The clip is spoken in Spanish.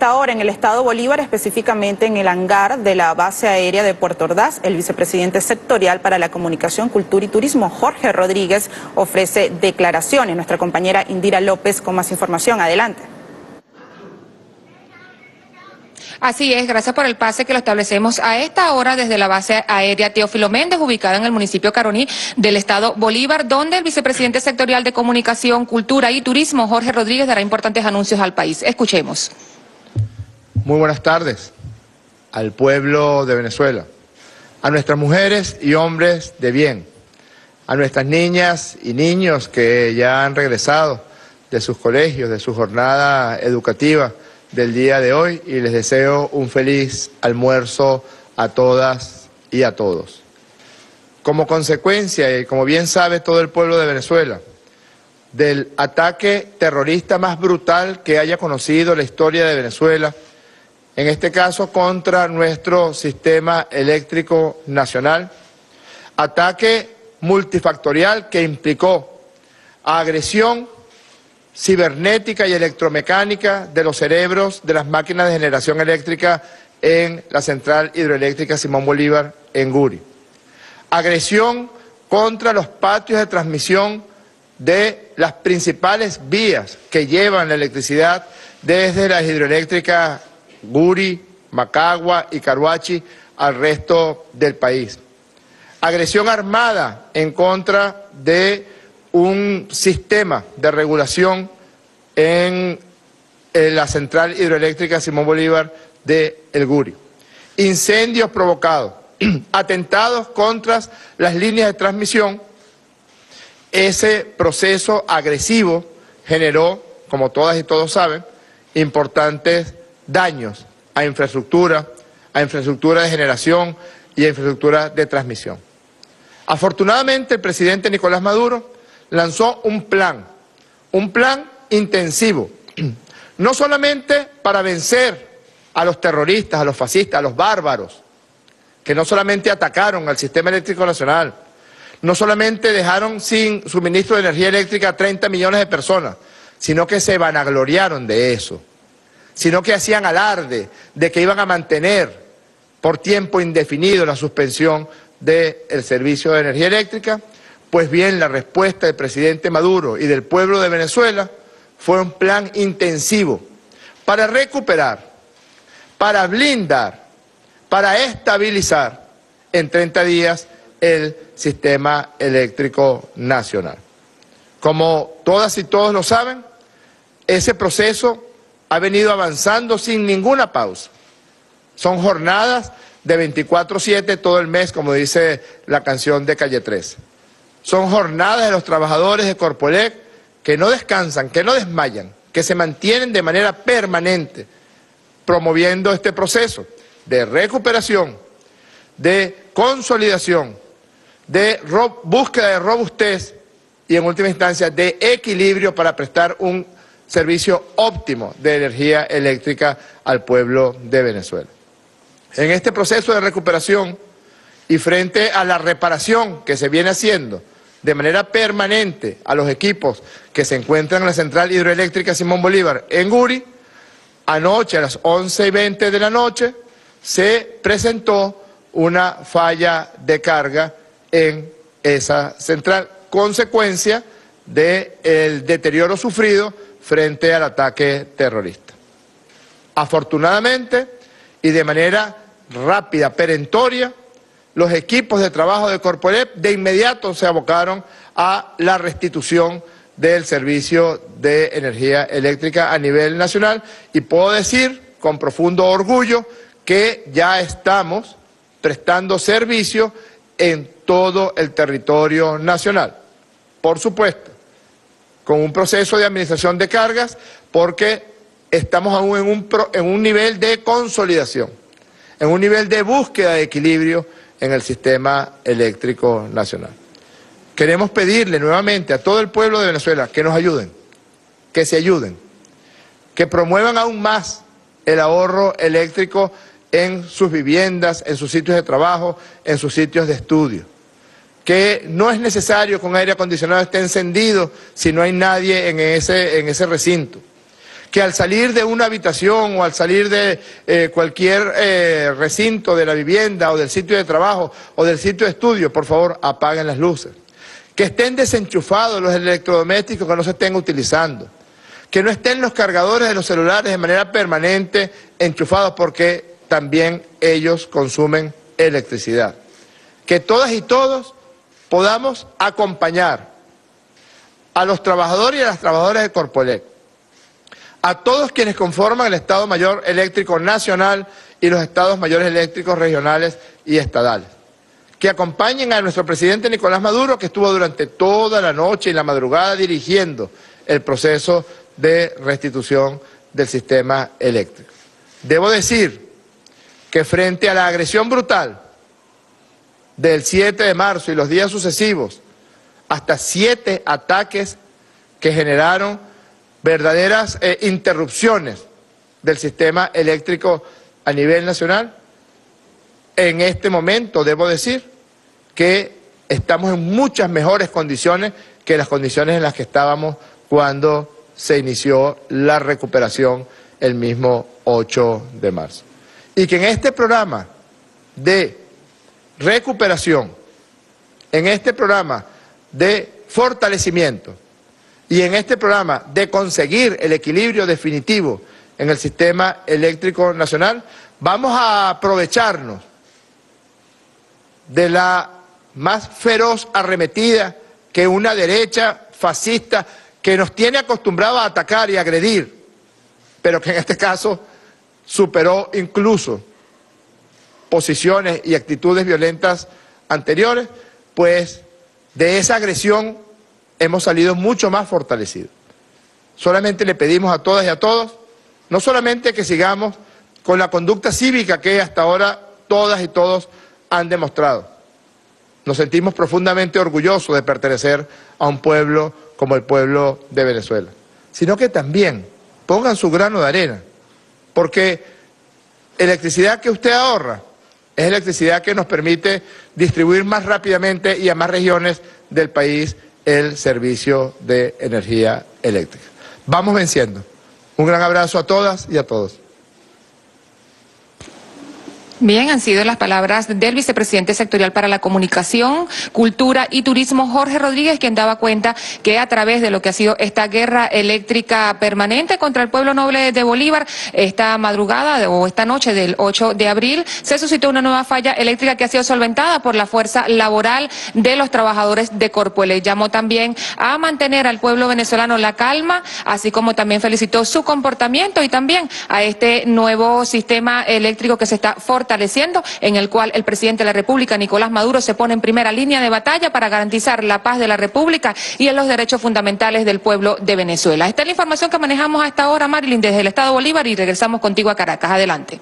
hasta ahora en el estado Bolívar, específicamente en el hangar de la base aérea de Puerto Ordaz. El vicepresidente sectorial para la comunicación, cultura y turismo, Jorge Rodríguez, ofrece declaraciones. Nuestra compañera Indira López con más información. Adelante. Así es, gracias por el pase que lo establecemos a esta hora desde la base aérea Teófilo Méndez, ubicada en el municipio Caroní del estado Bolívar, donde el vicepresidente sectorial de Comunicación, Cultura y Turismo, Jorge Rodríguez, dará importantes anuncios al país. Escuchemos. Muy buenas tardes al pueblo de Venezuela, a nuestras mujeres y hombres de bien, a nuestras niñas y niños que ya han regresado de sus colegios, de su jornada educativa del día de hoy, y les deseo un feliz almuerzo a todas y a todos. Como consecuencia, y como bien sabe todo el pueblo de Venezuela, del ataque terrorista más brutal que haya conocido la historia de Venezuela, en este caso contra nuestro sistema eléctrico nacional, ataque multifactorial que implicó agresión cibernética y electromecánica de los cerebros de las máquinas de generación eléctrica en la central hidroeléctrica Simón Bolívar en Guri. Agresión contra los patios de transmisión de las principales vías que llevan la electricidad desde las hidroeléctricas Guri, Macagua y Caruachi al resto del país. Agresión armada en contra de un sistema de regulación en la central hidroeléctrica Simón Bolívar de El Guri. Incendios provocados, atentados contra las líneas de transmisión. Ese proceso agresivo generó, como todas y todos saben, importantes daños a infraestructura de generación y a infraestructura de transmisión. Afortunadamente, el presidente Nicolás Maduro lanzó un plan intensivo, no solamente para vencer a los terroristas, a los fascistas, a los bárbaros, que no solamente atacaron al sistema eléctrico nacional, no solamente dejaron sin suministro de energía eléctrica a 30 millones de personas, sino que se vanagloriaron de eso, sino que hacían alarde de que iban a mantener por tiempo indefinido la suspensión del servicio de energía eléctrica. Pues bien, la respuesta del presidente Maduro y del pueblo de Venezuela fue un plan intensivo para recuperar, para blindar, para estabilizar en 30 días el sistema eléctrico nacional. Como todas y todos lo saben, ese proceso ha venido avanzando sin ninguna pausa. Son jornadas de 24/7 todo el mes, como dice la canción de Calle 3. Son jornadas de los trabajadores de Corpoelec que no descansan, que no desmayan, que se mantienen de manera permanente promoviendo este proceso de recuperación, de consolidación, de búsqueda de robustez y, en última instancia, de equilibrio para prestar un servicio óptimo de energía eléctrica al pueblo de Venezuela. En este proceso de recuperación y frente a la reparación que se viene haciendo de manera permanente a los equipos que se encuentran en la central hidroeléctrica Simón Bolívar en Guri, anoche a las 11:20 de la noche se presentó una falla de carga en esa central, consecuencia del deterioro sufrido frente al ataque terrorista. Afortunadamente y de manera rápida, perentoria, los equipos de trabajo de Corpoelec de inmediato se abocaron a la restitución del servicio de energía eléctrica a nivel nacional, y puedo decir con profundo orgullo que ya estamos prestando servicio en todo el territorio nacional. Por supuesto, con un proceso de administración de cargas, porque estamos aún en un nivel de consolidación, en un nivel de búsqueda de equilibrio en el sistema eléctrico nacional. Queremos pedirle nuevamente a todo el pueblo de Venezuela que nos ayuden, que se ayuden, que promuevan aún más el ahorro eléctrico en sus viviendas, en sus sitios de trabajo, en sus sitios de estudio. Que no es necesario que un aire acondicionado esté encendido si no hay nadie en ese recinto. que al salir de una habitación o al salir de cualquier recinto de la vivienda o del sitio de trabajo o del sitio de estudio, por favor, apaguen las luces. Que estén desenchufados los electrodomésticos que no se estén utilizando. Que no estén los cargadores de los celulares de manera permanente enchufados porque también ellos consumen electricidad. Que todas y todos podamos acompañar a los trabajadores y a las trabajadoras de Corpoelec, a todos quienes conforman el Estado Mayor Eléctrico Nacional y los Estados Mayores Eléctricos Regionales y Estadales. Que acompañen a nuestro presidente Nicolás Maduro, que estuvo durante toda la noche y la madrugada dirigiendo el proceso de restitución del sistema eléctrico. Debo decir que frente a la agresión brutal del 7 de marzo y los días sucesivos, hasta 7 ataques que generaron verdaderas interrupciones del sistema eléctrico a nivel nacional, en este momento debo decir que estamos en muchas mejores condiciones que las condiciones en las que estábamos cuando se inició la recuperación el mismo 8 de marzo. Y que en este programa de recuperación, en este programa de fortalecimiento y en este programa de conseguir el equilibrio definitivo en el sistema eléctrico nacional, vamos a aprovecharnos de la más feroz arremetida que una derecha fascista que nos tiene acostumbrados a atacar y agredir, pero que en este caso superó incluso posiciones y actitudes violentas anteriores, pues de esa agresión hemos salido mucho más fortalecidos. Solamente le pedimos a todas y a todos, no solamente que sigamos con la conducta cívica que hasta ahora todas y todos han demostrado. Nos sentimos profundamente orgullosos de pertenecer a un pueblo como el pueblo de Venezuela, sino que también pongan su grano de arena, porque electricidad que usted ahorra es electricidad que nos permite distribuir más rápidamente y a más regiones del país el servicio de energía eléctrica. Vamos venciendo. Un gran abrazo a todas y a todos. Bien, han sido las palabras del vicepresidente sectorial para la comunicación, cultura y turismo, Jorge Rodríguez, quien daba cuenta que a través de lo que ha sido esta guerra eléctrica permanente contra el pueblo noble de Bolívar, esta madrugada o esta noche del 8 de abril, se suscitó una nueva falla eléctrica que ha sido solventada por la fuerza laboral de los trabajadores de Corpoelec. Llamó también a mantener al pueblo venezolano la calma, así como también felicitó su comportamiento y también a este nuevo sistema eléctrico que se está fortaleciendo, en el cual el presidente de la República, Nicolás Maduro, se pone en primera línea de batalla para garantizar la paz de la República y en los derechos fundamentales del pueblo de Venezuela. Esta es la información que manejamos hasta ahora, Marilyn, desde el Estado Bolívar, y regresamos contigo a Caracas. Adelante.